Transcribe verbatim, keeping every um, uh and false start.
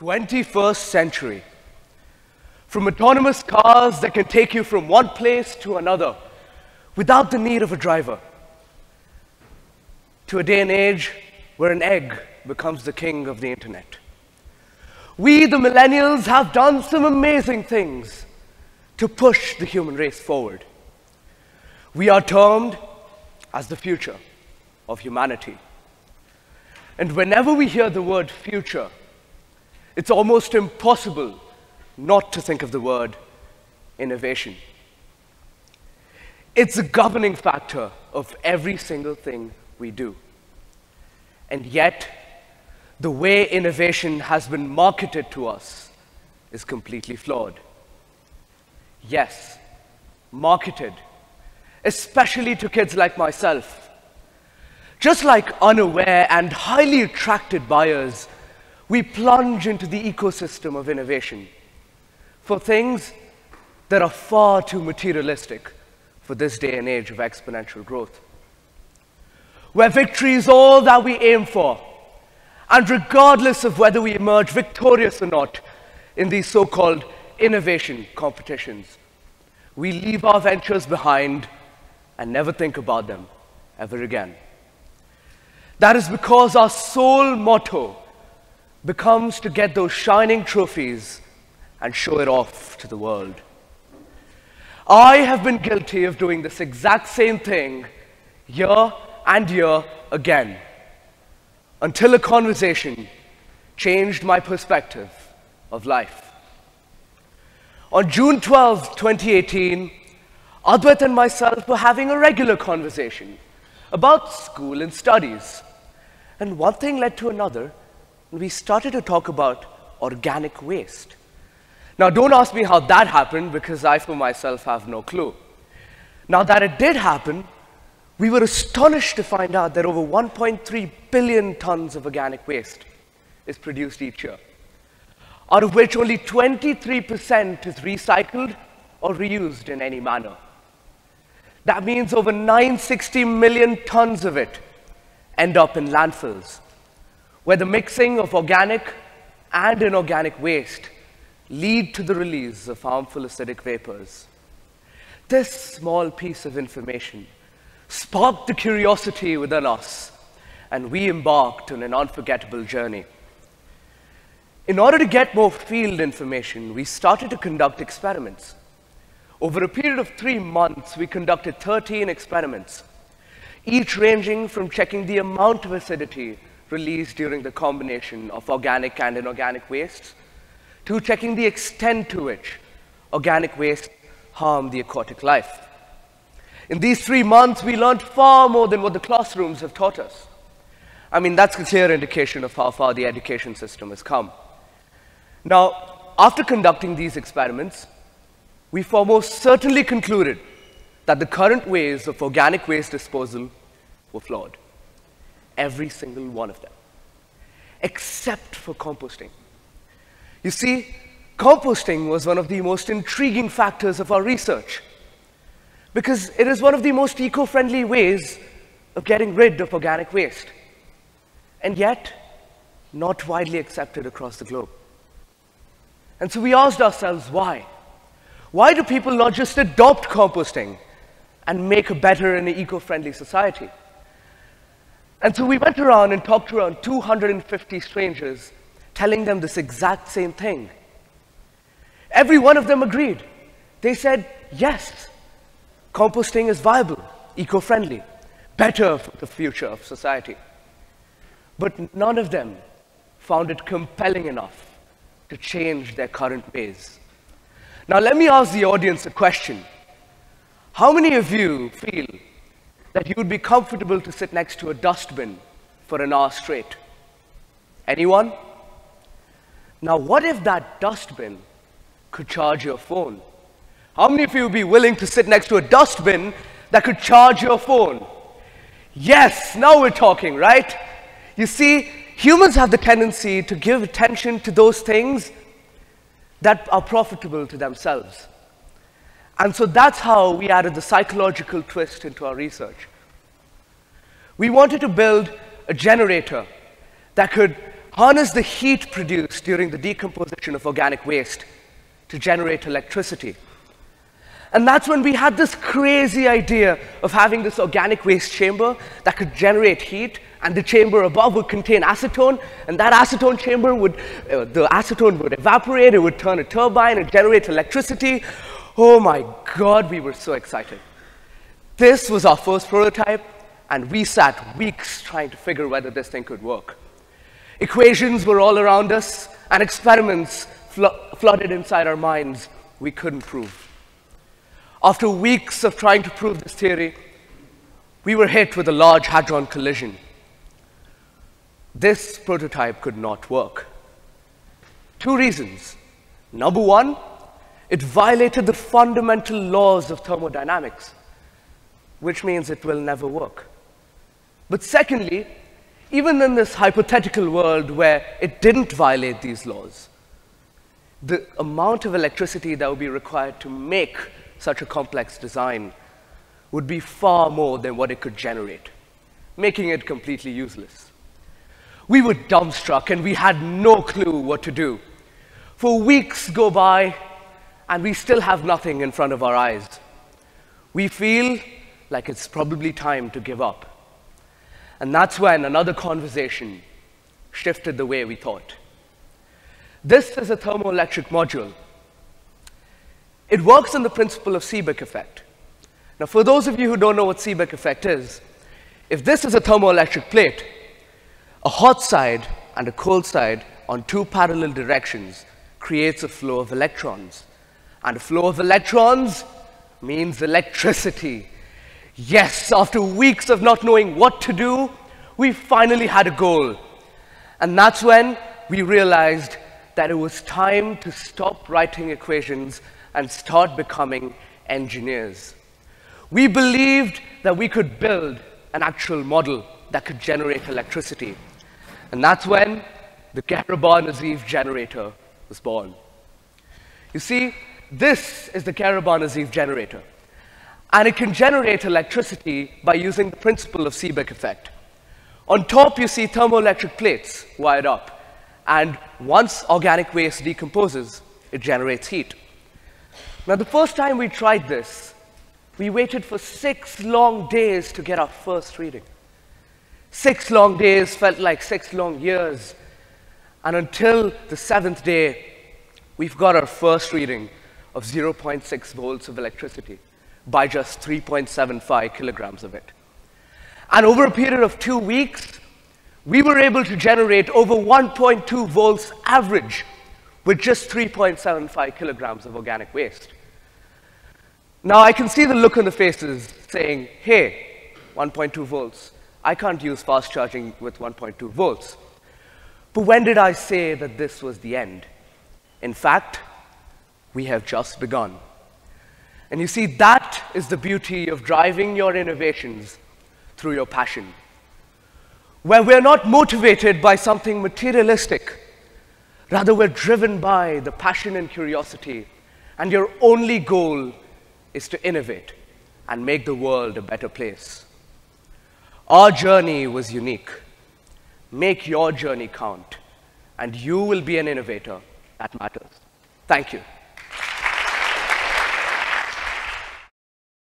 twenty-first century. From autonomous cars that can take you from one place to another without the need of a driver, to a day and age where an egg becomes the king of the internet. We, the millennials, have done some amazing things to push the human race forward. We are termed as the future of humanity. And whenever we hear the word future, it's almost impossible not to think of the word innovation. It's a governing factor of every single thing we do. And yet, the way innovation has been marketed to us is completely flawed. Yes, marketed, especially to kids like myself. Just like unaware and highly attracted buyers, we plunge into the ecosystem of innovation for things that are far too materialistic for this day and age of exponential growth, where victory is all that we aim for. And regardless of whether we emerge victorious or not in these so-called innovation competitions, we leave our ventures behind and never think about them ever again. That is because our sole motto becomes to get those shining trophies and show it off to the world. I have been guilty of doing this exact same thing year and year again, until a conversation changed my perspective of life. On June twelfth, twenty eighteen, Adwait and myself were having a regular conversation about school and studies. And one thing led to another, and we started to talk about organic waste. Now, don't ask me how that happened, because I, for myself, have no clue. Now that it did happen, we were astonished to find out that over one point three billion tons of organic waste is produced each year, out of which only twenty-three percent is recycled or reused in any manner. That means over nine hundred sixty million tons of it end up in landfills, where the mixing of organic and inorganic waste lead to the release of harmful acidic vapors. This small piece of information sparked the curiosity within us, and we embarked on an unforgettable journey. In order to get more field information, we started to conduct experiments. Over a period of three months, we conducted thirteen experiments, each ranging from checking the amount of acidity released during the combination of organic and inorganic wastes, to checking the extent to which organic waste harmed the aquatic life. In these three months, we learned far more than what the classrooms have taught us. I mean, that's a clear indication of how far the education system has come. Now, after conducting these experiments, we foremost certainly concluded that the current ways of organic waste disposal were flawed. Every single one of them, except for composting. You see, composting was one of the most intriguing factors of our research, because it is one of the most eco-friendly ways of getting rid of organic waste, and yet not widely accepted across the globe. And so we asked ourselves, why? Why do people not just adopt composting and make a better and eco-friendly society? And so we went around and talked to around two hundred fifty strangers, telling them this exact same thing. Every one of them agreed. They said, yes, composting is viable, eco-friendly, better for the future of society. But none of them found it compelling enough to change their current ways. Now, let me ask the audience a question. How many of you feel that you would be comfortable to sit next to a dustbin for an hour straight? Anyone? Now, what if that dustbin could charge your phone? How many of you would be willing to sit next to a dustbin that could charge your phone? Yes, now we're talking, right? You see, humans have the tendency to give attention to those things that are profitable to themselves. And so that's how we added the psychological twist into our research. We wanted to build a generator that could harness the heat produced during the decomposition of organic waste to generate electricity. And that's when we had this crazy idea of having this organic waste chamber that could generate heat, and the chamber above would contain acetone, and that acetone chamber would, uh, the acetone would evaporate, it would turn a turbine, it generates electricity. Oh my God, we were so excited. This was our first prototype, and we sat weeks trying to figure whether this thing could work. Equations were all around us, and experiments flo- flooded inside our minds we couldn't prove. After weeks of trying to prove this theory, we were hit with a Large Hadron Collision. This prototype could not work. Two reasons. Number one, it violated the fundamental laws of thermodynamics, which means it will never work. But secondly, even in this hypothetical world where it didn't violate these laws, the amount of electricity that would be required to make such a complex design would be far more than what it could generate, making it completely useless. We were dumbstruck, and we had no clue what to do. For weeks go by, and we still have nothing in front of our eyes. We feel like it's probably time to give up. And that's when another conversation shifted the way we thought. This is a thermoelectric module. It works on the principle of Seebeck effect. Now, for those of you who don't know what Seebeck effect is, if this is a thermoelectric plate, a hot side and a cold side on two parallel directions creates a flow of electrons. And a flow of electrons means electricity. Yes, after weeks of not knowing what to do, we finally had a goal. And that's when we realized that it was time to stop writing equations and start becoming engineers. We believed that we could build an actual model that could generate electricity. And that's when the Garibar Naziv generator was born. You see, this is the Carabana Aziv generator. And it can generate electricity by using the principle of Seebeck effect. On top, you see thermoelectric plates wired up. And once organic waste decomposes, it generates heat. Now, the first time we tried this, we waited for six long days to get our first reading. Six long days felt like six long years. And until the seventh day, we've got our first reading of zero point six volts of electricity by just three point seven five kilograms of it. And over a period of two weeks, we were able to generate over one point two volts average with just three point seven five kilograms of organic waste. Now, I can see the look on the faces saying, hey, one point two volts, I can't use fast charging with one point two volts. But when did I say that this was the end? In fact, we have just begun. And you see, that is the beauty of driving your innovations through your passion. Where we're not motivated by something materialistic, rather we're driven by the passion and curiosity, and your only goal is to innovate and make the world a better place. Our journey was unique. Make your journey count, and you will be an innovator that matters. Thank you.